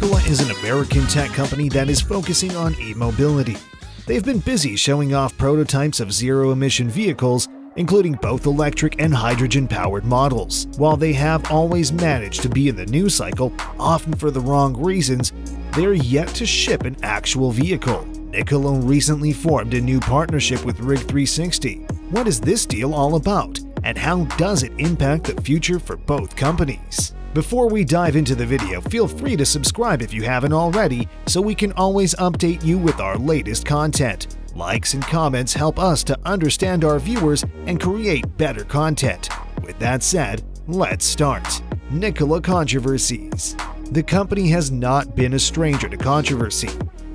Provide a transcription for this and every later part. Nikola is an American tech company that is focusing on e-mobility. They've been busy showing off prototypes of zero-emission vehicles, including both electric and hydrogen-powered models. While they have always managed to be in the news cycle, often for the wrong reasons, they're yet to ship an actual vehicle. Nikola recently formed a new partnership with RIG360. What is this deal all about, and how does it impact the future for both companies? Before we dive into the video, feel free to subscribe if you haven't already so we can always update you with our latest content. Likes and comments help us to understand our viewers and create better content. With that said, let's start. Nikola controversies. The company has not been a stranger to controversy.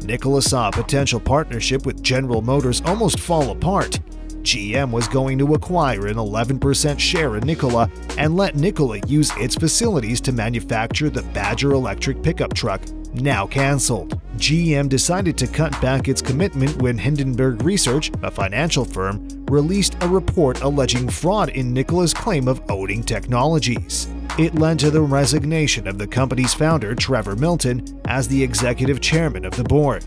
Nikola saw a potential partnership with General Motors almost fall apart. GM was going to acquire an 11% share in Nikola and let Nikola use its facilities to manufacture the Badger electric pickup truck, now cancelled. GM decided to cut back its commitment when Hindenburg Research, a financial firm, released a report alleging fraud in Nikola's claim of owning technologies. It led to the resignation of the company's founder, Trevor Milton, as the executive chairman of the board.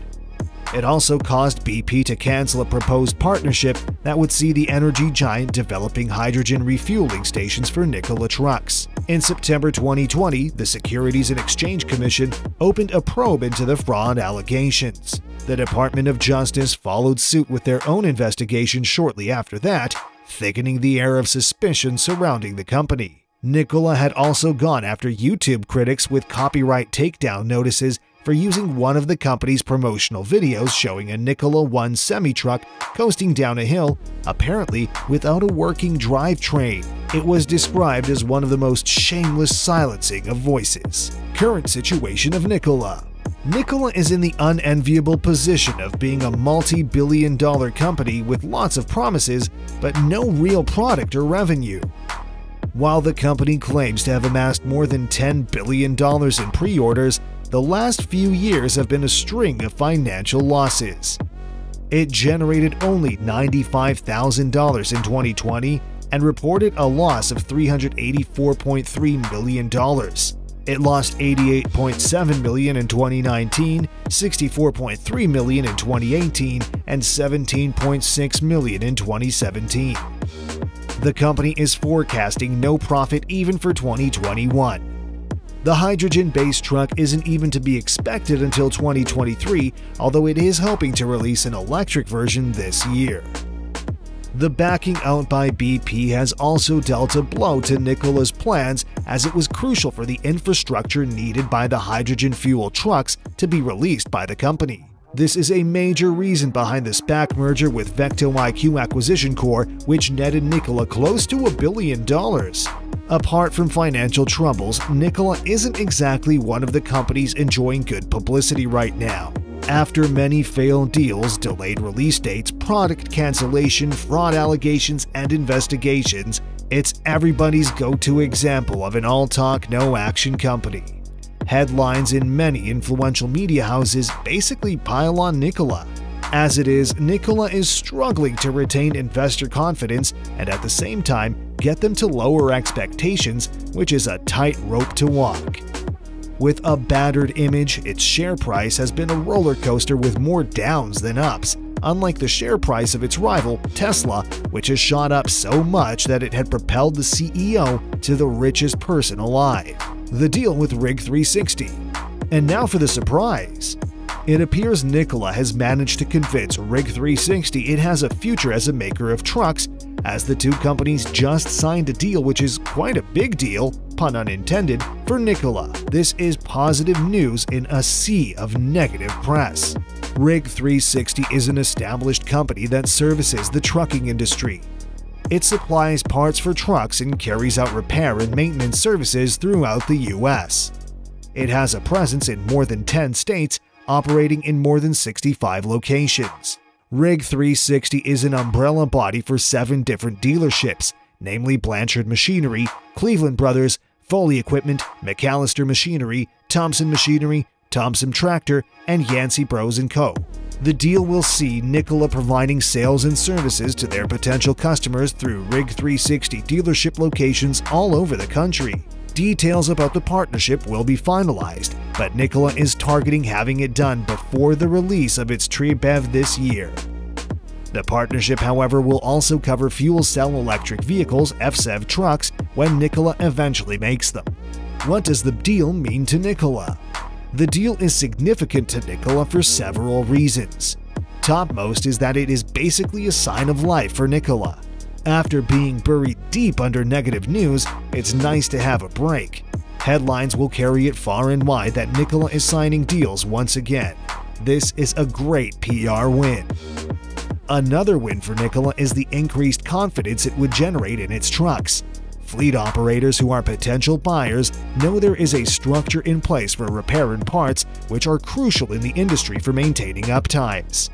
It also caused BP to cancel a proposed partnership that would see the energy giant developing hydrogen refueling stations for Nikola trucks. In September 2020, the Securities and Exchange Commission opened a probe into the fraud allegations. The Department of Justice followed suit with their own investigation shortly after that, thickening the air of suspicion surrounding the company. Nikola had also gone after YouTube critics with copyright takedown notices for using one of the company's promotional videos showing a Nikola 1 semi-truck coasting down a hill, apparently without a working drivetrain. It was described as one of the most shameless silencing of voices. Current situation of Nikola. Nikola is in the unenviable position of being a multi-billion-dollar company with lots of promises, but no real product or revenue. While the company claims to have amassed more than $10 billion in pre-orders, the last few years have been a string of financial losses. It generated only $95,000 in 2020 and reported a loss of $384.3 million. It lost $88.7 million in 2019, $64.3 million in 2018, and $17.6 million in 2017. The company is forecasting no profit even for 2021. The hydrogen-based truck isn't even to be expected until 2023, although it is hoping to release an electric version this year. The backing out by BP has also dealt a blow to Nikola's plans, as it was crucial for the infrastructure needed by the hydrogen fuel trucks to be released by the company. This is a major reason behind the SPAC merger with VectoIQ Acquisition Corp, which netted Nikola close to $1 billion. Apart from financial troubles, Nikola isn't exactly one of the companies enjoying good publicity right now. After many failed deals, delayed release dates, product cancellation, fraud allegations, and investigations, it's everybody's go-to example of an all-talk, no-action company. Headlines in many influential media houses basically pile on Nikola. As it is, Nikola is struggling to retain investor confidence and at the same time get them to lower expectations, which is a tightrope to walk. With a battered image, its share price has been a roller coaster with more downs than ups, unlike the share price of its rival, Tesla, which has shot up so much that it had propelled the CEO to the richest person alive. The deal with RIG360. And now for the surprise. It appears Nikola has managed to convince RIG360 it has a future as a maker of trucks, as the two companies just signed a deal which is quite a big deal, pun unintended, for Nikola. This is positive news in a sea of negative press. RIG360 is an established company that services the trucking industry. It supplies parts for trucks and carries out repair and maintenance services throughout the U.S. It has a presence in more than 10 states, operating in more than 65 locations. RIG360 is an umbrella body for 7 different dealerships, namely Blanchard Machinery, Cleveland Brothers, Foley Equipment, McAllister Machinery, Thompson Machinery, Thompson Tractor, and Yancey Bros & Co. The deal will see Nikola providing sales and services to their potential customers through RIG360 dealership locations all over the country. Details about the partnership will be finalized, but Nikola is targeting having it done before the release of its Trebev this year. The partnership, however, will also cover fuel cell electric vehicles, FSEV trucks, when Nikola eventually makes them. What does the deal mean to Nikola? The deal is significant to Nikola for several reasons. Topmost is that it is basically a sign of life for Nikola. After being buried deep under negative news, it's nice to have a break. Headlines will carry it far and wide that Nikola is signing deals once again. This is a great PR win. Another win for Nikola is the increased confidence it would generate in its trucks. Fleet operators who are potential buyers know there is a structure in place for repair and parts, which are crucial in the industry for maintaining uptimes.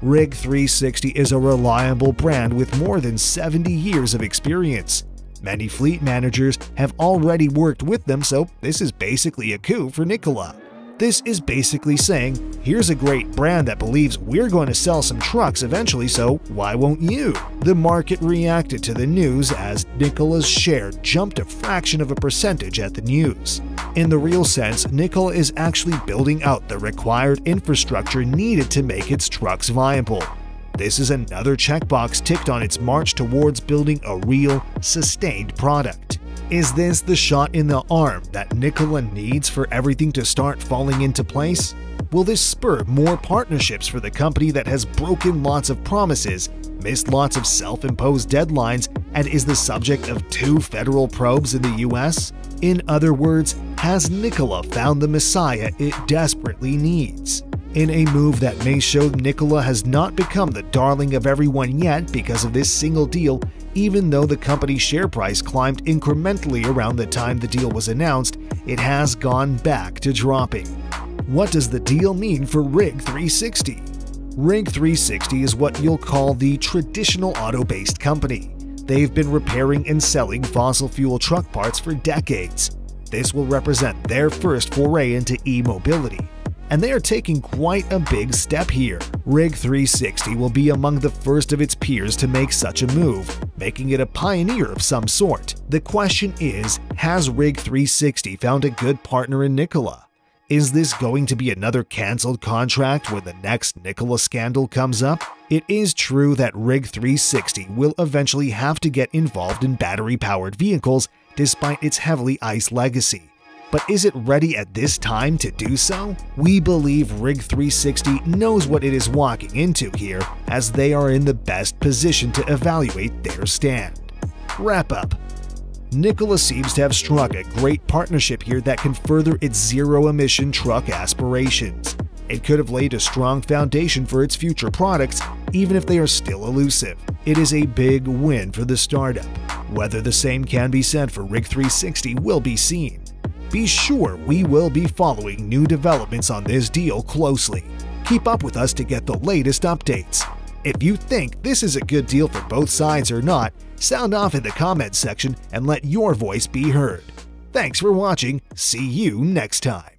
RIG360 is a reliable brand with more than 70 years of experience. Many fleet managers have already worked with them, so this is basically a coup for Nikola. This is basically saying, here's a great brand that believes we're going to sell some trucks eventually, so why won't you? The market reacted to the news as Nikola's share jumped a fraction of a percentage at the news. In the real sense, Nikola is actually building out the required infrastructure needed to make its trucks viable. This is another checkbox ticked on its march towards building a real, sustained product. Is this the shot in the arm that Nikola needs for everything to start falling into place? Will this spur more partnerships for the company that has broken lots of promises, missed lots of self-imposed deadlines, and is the subject of 2 federal probes in the US? In other words, has Nikola found the messiah it desperately needs? In a move that may show Nikola has not become the darling of everyone yet because of this single deal, even though the company's share price climbed incrementally around the time the deal was announced, it has gone back to dropping. What does the deal mean for RIG360? RIG360 is what you'll call the traditional auto-based company. They've been repairing and selling fossil fuel truck parts for decades. This will represent their first foray into e-mobility. And they are taking quite a big step here. RIG360 will be among the first of its peers to make such a move, making it a pioneer of some sort. The question is, has RIG360 found a good partner in Nikola? Is this going to be another cancelled contract when the next Nikola scandal comes up? It is true that RIG360 will eventually have to get involved in battery-powered vehicles despite its heavily ICE legacy. But is it ready at this time to do so? We believe RIG360 knows what it is walking into here, as they are in the best position to evaluate their stand. Wrap up. Nikola seems to have struck a great partnership here that can further its zero-emission truck aspirations. It could have laid a strong foundation for its future products, even if they are still elusive. It is a big win for the startup. Whether the same can be said for RIG360 will be seen. Be sure we will be following new developments on this deal closely. Keep up with us to get the latest updates. If you think this is a good deal for both sides or not, sound off in the comments section and let your voice be heard. Thanks for watching. See you next time.